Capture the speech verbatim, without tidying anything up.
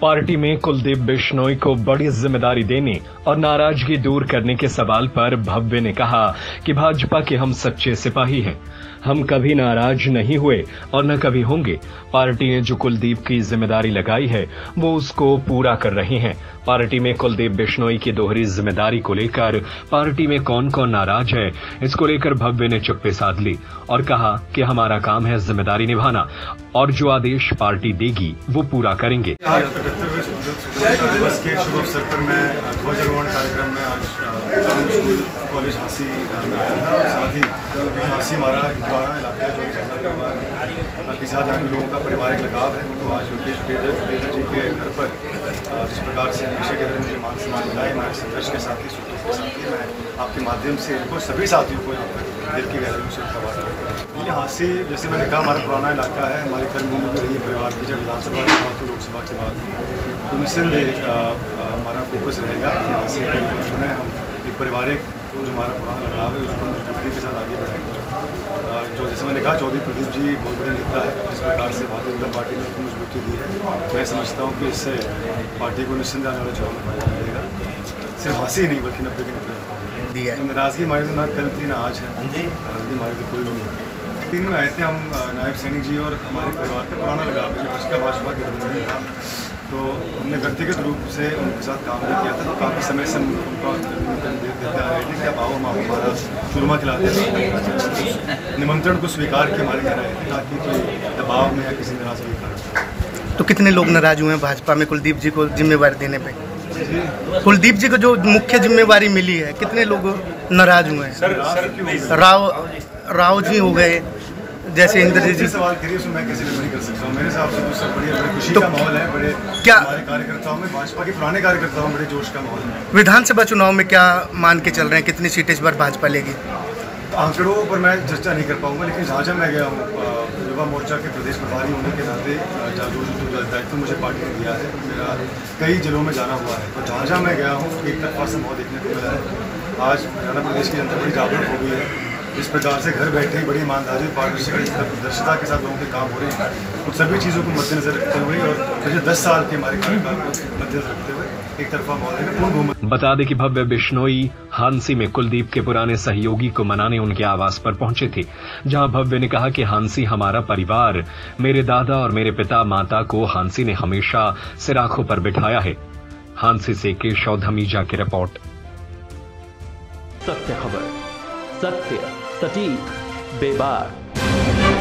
Party में कुलदीप बिश्नोई को बड़ी जिम्मेदारी देने और नाराजगी दूर करने के सवाल पर भव्य ने कहा कि भाजपा के हम सच्चे सिपाही हैं, हम कभी नाराज नहीं हुए और न कभी होंगे। पार्टी ने जो कुलदीप की जिम्मेदारी लगाई है वो उसको पूरा कर रहे हैं। पार्टी में कुलदीप बिश्नोई की दोहरी जिम्मेदारी को लेकर पार्टी में कौन कौन नाराज है, इसको लेकर भव्य ने चुप्पी साध ली और कहा कि हमारा काम है जिम्मेदारी निभाना और जो आदेश पार्टी देगी वो पूरा करेंगे। दिवस के शुभ अवसर पर मैं ध्वजारोहण कार्यक्रम में आज कॉलेज हांसी में आया था और साथ ही हांसी हमारा द्वारा इलाका जो के साथ हम लोगों का पारिवारिक लगाव है, उनको आज योगी सुरेद्र जी के घर पर जिस प्रकार से हमेशा के अंदर मुझे मान सम्मान मिला है, हमारे संघर्ष के साथी सूत्रों के साथी मैं आपके माध्यम से इनको सभी साथियों को यहाँ पर दिल की गहराइयों से धन्यवाद करता हूँ। ये हांसी जैसे मैंने कहा हमारा पुराना इलाका है, हमारे कर्मभूमि में रही परिवार की जब विधानसभा की बात हो लोकसभा की बात हो तो निस्संदेह हमारा फोकस रहेगा कि हांसी है हम एक पारिवारिक जो हमारा पुराना लगाव है उसको मजबूती के साथ आगे बढ़ाएंगे। जो जैसे मैंने कहा चौधरी प्रदीप जी बहुत बड़े नेता है, जिस प्रकार से भारतीय जनता पार्टी ने उनको मजबूती दी है, मैं समझता हूँ कि इससे पार्टी को निश्चिंत आने वाले चुनाव में फायदा मिलेगा, सिर्फ हांसी नहीं बल्कि नब्बे के नब्बे। नाराजगी हमारे तो ना कल थी ना आज है, नाराजगी हमारे तो कोई भी नहीं है। तीन में आए थे हम नायब सैनी जी और हमारे परिवार का पुराना लगाव जो उसका भाजपा के गठबंधन था, तो हमने व्यक्तिगत रूप से उनके साथ काम भी किया था, तो काफ़ी समय से उनका देता है कि अब आओ हम हमारा चूरमा खिलाते थे, निमंत्रण को स्वीकार के हमारे घर आए थे ताकि कोई दबाव में या किसी नाराजगी कारण। तो कितने लोग नाराज हुए हैं भाजपा में कुलदीप जी को जिम्मेवारी देने पर? कुलदीप जी को जो मुख्य जिम्मेवारी मिली है कितने लोग नाराज हुए हैं? राव राव जी हो गए, जैसे इंद्रजीत जी सवाल करिए उसमें मैं कैसे डिलीवरी कर सकता हूँ। मेरे हिसाब से बहुत बढ़िया बड़े खुशी का माहौल है, बड़े क्या हमारे कार्यकर्ताओं में भाजपा के पुराने कार्यकर्ताओं में बड़े जोश का माहौल है। विधानसभा चुनाव में क्या मान के चल रहे हैं कितनी सीटें इस बार भाजपा लेगी? आंकड़ों पर मैं चर्चा नहीं कर पाऊंगा, लेकिन जहाँ जहाँ मैं गया हूँ युवा मोर्चा के प्रदेश प्रभारी होने के नाते जो दायित्व मुझे पार्टी ने दिया है, मेरा कई जिलों में जाना हुआ है, तो जहाँ जहाँ मैं गया हूँ एक तरफा संभाव देखने को मिला है। आज हरियाणा प्रदेश की जनता बड़ी जागरूक हो गई है, इस प्रकार से घर बैठे ही बड़ी ईमानदारी पारदर्शिता पारदर्शिता के साथ लोगों के काम हो रहे हैं, उन सभी चीज़ों को मद्देनजर रखते हुए और पिछले दस साल के हमारे कार्यकाल को मद्देनजर रखते हुए एक तरफा माहौल है। बता दें कि भव्य बिश्नोई हांसी में कुलदीप के पुराने सहयोगी को मनाने उनके आवास पर पहुंचे थे, जहां भव्य ने कहा कि हांसी हमारा परिवार, मेरे दादा और मेरे पिता माता को हांसी ने हमेशा सिराखों पर बिठाया है। हांसी से केशव धमीजा की रिपोर्ट। सत्य खबर, सत्य सटीक बेबाक।